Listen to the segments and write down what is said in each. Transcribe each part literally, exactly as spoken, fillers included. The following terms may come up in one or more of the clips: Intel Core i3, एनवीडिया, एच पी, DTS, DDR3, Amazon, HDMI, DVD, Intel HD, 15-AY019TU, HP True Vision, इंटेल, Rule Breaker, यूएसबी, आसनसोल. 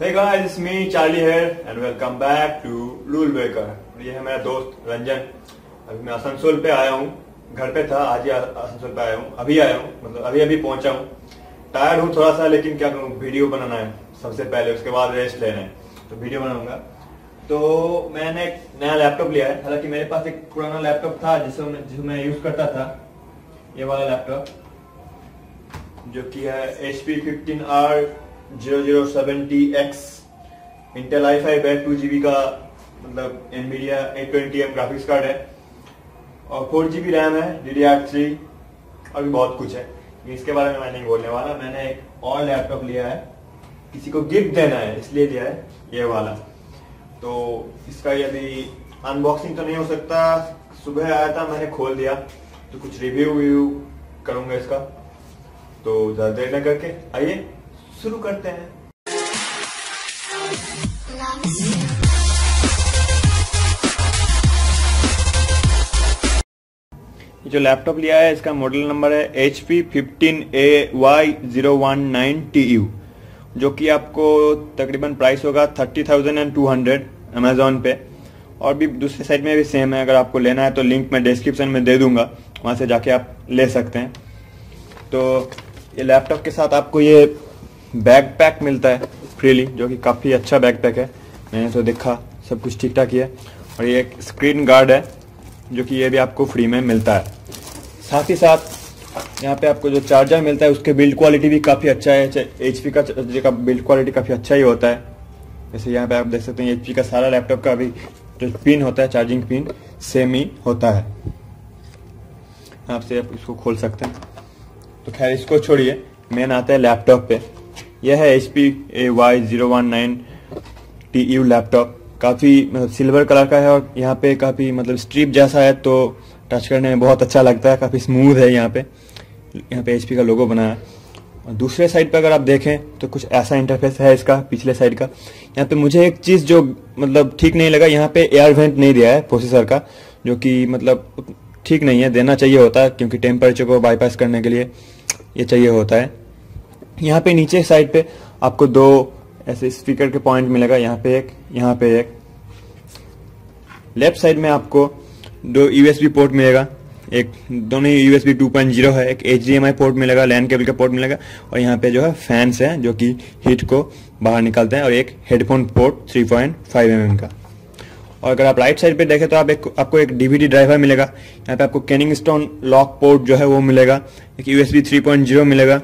Hey guys, it's me Charlie here and welcome back to Rule Breaker। ये है मेरा दोस्त रंजन। अभी मैं आसनसोल पे आया हूँ, घर पे था, आज ही आसनसोल पे आया हूँ, अभी आया हूँ, मतलब अभी अभी पहुंचा हूँ। टायर्ड हूँ थोड़ा सा, लेकिन क्या करूँ, वीडियो बनाना है सबसे पहले, उसके बाद रेस्ट लेना है, तो वीडियो बनाऊंगा। तो मैंने एक नया लैपटॉप लिया है, हालांकि मेरे पास एक पुराना लैपटॉप था जिसमें जिसमें मैं यूज करता था, ये वाला लैपटॉप, जो कि है एच पी fifteen R zero zero seven T X, इंटेल I five है, टू जी बी का मतलब एनवीडिया A twenty M graphics card है और फोर जी बी रैम है, डी डी आर थ्री, और भी बहुत कुछ है। इसके बारे में मैं नहीं बोलने वाला। मैंने एक और लैपटॉप लिया है, किसी को गिफ्ट देना है इसलिए लिया है ये वाला। तो इसका यदि अनबॉक्सिंग तो नहीं हो सकता, सुबह आया था, मैंने खोल दिया, तो कुछ रिव्यू व्यू करूंगा इसका, तो ज़्यादा देर न करके आइए शुरू करते हैं। जो लैपटॉप लिया है इसका मॉडल नंबर है एच पी fifteen A Y zero one nine T U, जो कि आपको तकरीबन प्राइस होगा thirty thousand and two hundred Amazon पे, और भी दूसरे साइड में भी सेम है। अगर आपको लेना है तो लिंक मैं डिस्क्रिप्शन में दे दूंगा, वहां से जाके आप ले सकते हैं। तो ये लैपटॉप के साथ आपको ये बैकपैक मिलता है फ्रीली, जो कि काफ़ी अच्छा बैकपैक है, मैंने तो देखा, सब कुछ ठीक ठाक ही है। और ये एक स्क्रीन गार्ड है, जो कि ये भी आपको फ्री में मिलता है। साथ ही साथ यहाँ पे आपको जो चार्जर मिलता है उसके बिल्ड क्वालिटी भी काफ़ी अच्छा है। एचपी का चार्जर का बिल्ड क्वालिटी काफ़ी अच्छा ही होता है। जैसे यहाँ पे आप देख सकते हैं, एचपी का सारा लैपटॉप का भी जो पिन होता है, चार्जिंग पिन, सेम ही होता है। आपसे आप इसको खोल सकते हैं। तो खैर इसको छोड़िए, मेन आता है लैपटॉप पे। यह है एच पी A Y zero one nine T U laptop, काफ़ी मतलब सिल्वर कलर का है, और यहाँ पे काफ़ी मतलब स्ट्रिप जैसा है, तो टच करने में बहुत अच्छा लगता है, काफ़ी स्मूथ है। यहाँ पे यहाँ पे एच पी का लोगो बना है। और दूसरे साइड पे अगर आप देखें तो कुछ ऐसा इंटरफेस है इसका, पिछले साइड का। यहाँ पे मुझे एक चीज़ जो मतलब ठीक नहीं लगा, यहाँ पे एयर वेंट नहीं दिया है प्रोसेसर का, जो कि मतलब ठीक नहीं है, देना चाहिए होता है, क्योंकि टेम्परेचर को बाईपास करने के लिए ये चाहिए होता है। यहाँ पे नीचे साइड पे आपको दो ऐसे स्पीकर के पॉइंट मिलेगा, यहाँ पे एक, यहाँ पे एक। लेफ्ट साइड में आपको दो यूएसबी पोर्ट मिलेगा, एक दोनों यूएसबी टू पॉइंट जीरो है, एक एचडीएमआई पोर्ट मिलेगा, लैन केबल का पोर्ट मिलेगा, और यहाँ पे जो है फैंस हैं जो कि हीट को बाहर निकालते हैं, और एक headphone port three point five M M का। और अगर आप राइट साइड पे देखें तो आप एक आपको एक डीवीडी ड्राइवर मिलेगा, यहाँ पे आपको कैनिंग स्टोन लॉक पोर्ट जो है वो मिलेगा, एक यूएसबी थ्री पॉइंट जीरो मिलेगा,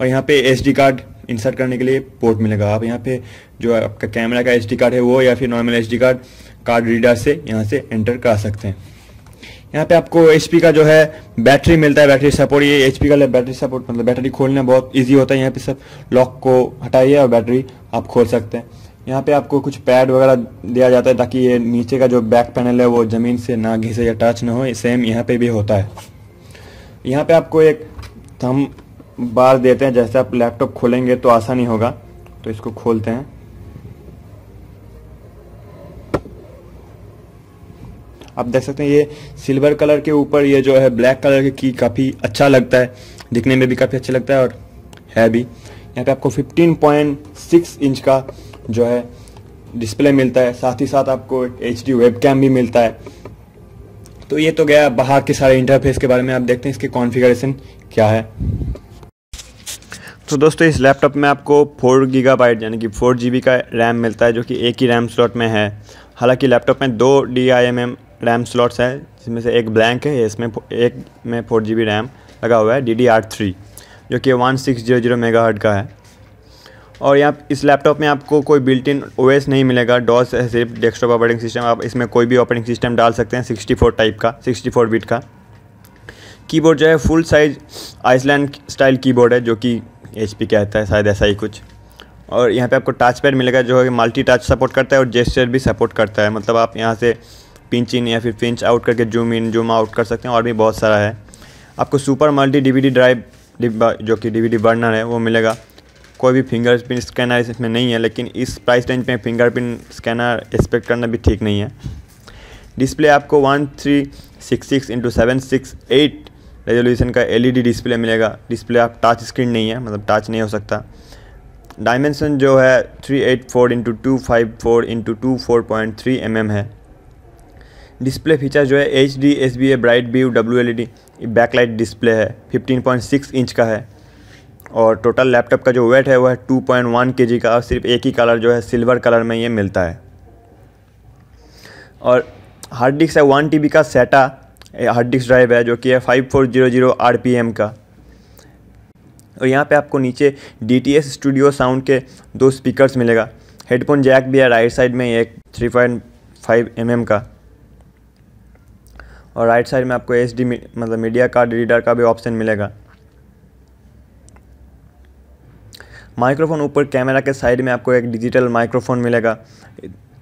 और यहाँ पे एसडी कार्ड इंसर्ट करने के लिए पोर्ट मिलेगा। आप यहाँ पे जो आपका कैमरा का एसडी कार्ड है वो, या फिर normal SD card card reader से यहाँ से एंटर कर सकते हैं। यहाँ पे आपको एचपी का जो है बैटरी मिलता है, बैटरी सपोर्ट। ये एचपी का बैटरी सपोर्ट मतलब बैटरी खोलना बहुत इजी होता है। यहाँ पे सब लॉक को हटाइए और बैटरी आप खोल सकते हैं। यहाँ पे आपको कुछ पैड वगैरह दिया जाता है ताकि ये नीचे का जो बैक पैनल है वो ज़मीन से ना घिसे या टच ना हो, सेम यहाँ पे भी होता है। यहाँ पे आपको एक थम बार देते हैं, जैसे आप लैपटॉप खोलेंगे तो आसानी होगा। तो इसको खोलते हैं, आप देख सकते हैं ये सिल्वर कलर के ऊपर ये जो है ब्लैक कलर की की काफ़ी अच्छा लगता है, दिखने में भी काफ़ी अच्छा लगता है, और है भी। यहाँ पे आपको फिफ्टीन पॉइंट सिक्स इंच का जो है डिस्प्ले मिलता है, साथ ही साथ आपको एच डी वेब कैम भी मिलता है। तो ये तो गया बाहर के सारे इंटरफेस के बारे में। आप देखते हैं इसके कॉन्फ़िगरेशन क्या है। तो दोस्तों इस लैपटॉप में आपको फोर गीगा बाइट यानी कि फोर जी बी का रैम मिलता है, जो कि एक ही रैम स्लॉट में है। हालांकि लैपटॉप में दो D I M M RAM slots हैं, जिसमें से एक ब्लैंक है, इसमें एक में फोर जी बी रैम लगा हुआ है, डी डी आर थ्री, जो कि one six zero zero megahertz का है। और यहाँ इस लैपटॉप में आपको कोई बिल्ट इन ओ एस नहीं मिलेगा, डॉस है सिर्फ डेस्कटॉप ऑपरेटिंग सिस्टम। आप इसमें कोई भी ऑपरेटिंग सिस्टम डाल सकते हैं, सिक्सटी फोर टाइप का, सिक्सटी फोर बिट का। कीबोर्ड जो है full size island style keyboard है, जो कि एच पी कहता है शायद, ऐसा ही कुछ। और यहाँ पे आपको टच पैड मिलेगा, जो है मल्टी टच सपोर्ट करता है और जेस्चर भी सपोर्ट करता है, मतलब आप यहाँ से पिंच इन या फिर पिंच आउट करके जूम इन जूम आउट कर सकते हैं, और भी बहुत सारा है। आपको सुपर मल्टी डीवीडी ड्राइव जो कि डीवीडी बर्नर है वो मिलेगा। कोई भी फिंगरप्रिंट स्कैनर इसमें नहीं है, लेकिन इस प्राइस रेंज में फिंगरप्रिंट स्कैनर एक्सपेक्ट करना भी ठीक नहीं है। डिस्प्ले आपको one three six six into seven six eight resolution का एलईडी डिस्प्ले मिलेगा। डिस्प्ले आप टच स्क्रीन नहीं है, मतलब टच नहीं हो सकता। डायमेंशन जो है three eight four into two five four into two four point three m m है। डिस्प्ले फीचर जो है H D S B A bright view W L E D backlight display है, fifteen point six inch का है। और total laptop का जो wait है वह टू पॉइंट वन केजी का, और सिर्फ एक ही कलर जो है सिल्वर कलर में ये मिलता है। और हार्ड डिस्क है वन टीबी का सेटा हार्ड डिस्क ड्राइव है जो कि है five four zero zero RPM का। और यहाँ पे आपको नीचे डीटीएस स्टूडियो साउंड के दो स्पीकर्स मिलेगा। हेडफोन जैक भी है राइट साइड में, एक three point five M M का। और राइट साइड में आपको एसडी मतलब मीडिया कार्ड रीडर का भी ऑप्शन मिलेगा। माइक्रोफोन ऊपर कैमरा के साइड में आपको एक डिजिटल माइक्रोफोन मिलेगा।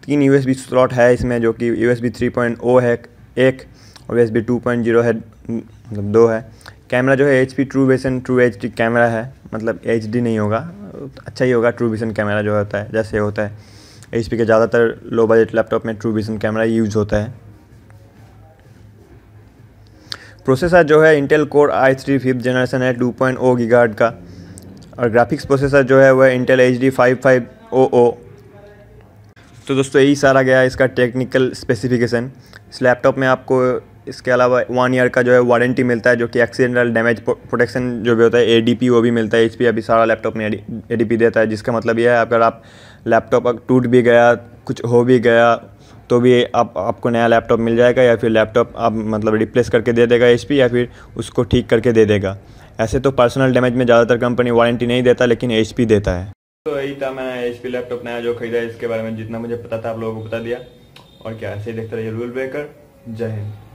तीन यूएसबी स्लॉट है इसमें, जो कि यूएसबी थ्री पॉइंट ओ है एक, और यूएसबी टू पॉइंट जीरो है मतलब दो है। कैमरा जो है HP true vision true HD camera है, मतलब एचडी नहीं होगा, अच्छा ही होगा। ट्रू विजन कैमरा जो होता है जैसे होता है एचपी के ज़्यादातर लो बजट लैपटॉप में ट्रू विजन कैमरा यूज होता है। प्रोसेसर जो है इंटेल core i three fifth generation है टू पॉइंट ओ गीगाहर्ट्ज़ का। और ग्राफिक्स प्रोसेसर जो है वह इंटेल H D five five o o. तो दोस्तों यही सारा गया इसका टेक्निकल स्पेसिफिकेशन। इस लैपटॉप में आपको इसके अलावा वन ईयर का जो है वारंटी मिलता है, जो कि एक्सीडेंटल डैमेज प्रोटेक्शन जो भी होता है एडीपी वो भी मिलता है। एचपी अभी सारा लैपटॉप में एडीपी देता है, जिसका मतलब यह है अगर आप लैपटॉप टूट भी गया कुछ हो भी गया तो भी आप आपको नया लैपटॉप मिल जाएगा, या फिर लैपटॉप आप मतलब रिप्लेस करके दे देगा एचपी, या फिर उसको ठीक करके दे देगा। ऐसे तो पर्सनल डैमेज में ज़्यादातर कंपनी वारंटी नहीं देता, लेकिन एचपी देता है। तो यही था मैंने एचपी लैपटॉप नया जो खरीदा है इसके बारे में, जितना मुझे पता था आप लोगों को बता दिया। और क्या ऐसे ही देखते रहिए रूल ब्रेकर। जय हिंद।